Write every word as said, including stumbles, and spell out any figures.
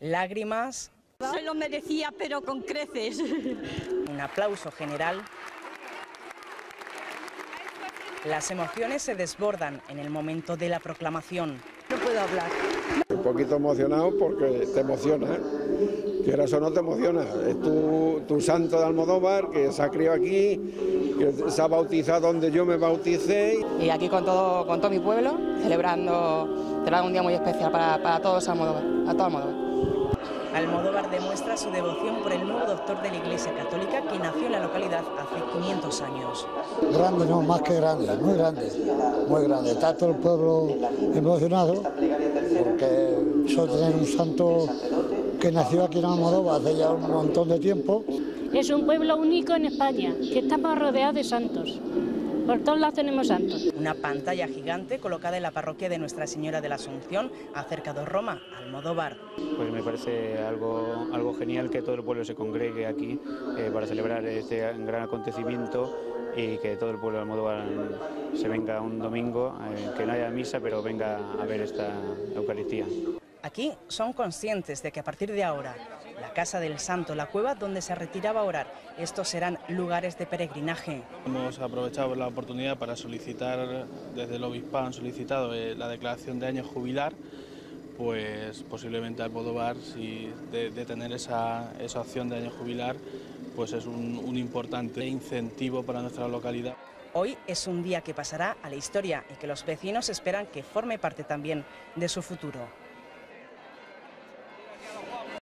lágrimas. Se lo merecía, pero con creces. Un aplauso general. Las emociones se desbordan en el momento de la proclamación. No puedo hablar. Un poquito emocionado porque te emociona, quieras o no te emociona. Es tu, tu santo de Almodóvar, que se ha criado aquí, que se ha bautizado donde yo me bauticé. Y aquí con todo, con todo mi pueblo, celebrando, celebrando un día muy especial para, para todos Almodóvar, a todo Almodóvar. Almodóvar demuestra su devoción por el nuevo doctor de la Iglesia Católica que nació en la localidad hace quinientos años. Grande, no, más que grande, muy grande, muy grande. Está todo el pueblo emocionado porque yo tengo un santo que nació aquí en Almodóvar hace ya un montón de tiempo. Es un pueblo único en España, que estamos rodeados de santos. Por todos lados tenemos santos. Una pantalla gigante colocada en la parroquia de Nuestra Señora de la Asunción, a cerca de Roma, Almodóvar. Pues me parece algo, algo genial que todo el pueblo se congregue aquí eh, para celebrar este gran acontecimiento y que todo el pueblo de Almodóvar se venga un domingo, eh, que no haya misa, pero venga a ver esta Eucaristía. Aquí son conscientes de que a partir de ahora, la Casa del Santo, la cueva donde se retiraba a orar, estos serán lugares de peregrinaje. Hemos aprovechado la oportunidad para solicitar, desde el obispado han solicitado eh, la declaración de año jubilar, pues posiblemente Almodóvar, si de, de tener esa, esa opción de año jubilar, pues es un, un importante incentivo para nuestra localidad. Hoy es un día que pasará a la historia y que los vecinos esperan que forme parte también de su futuro.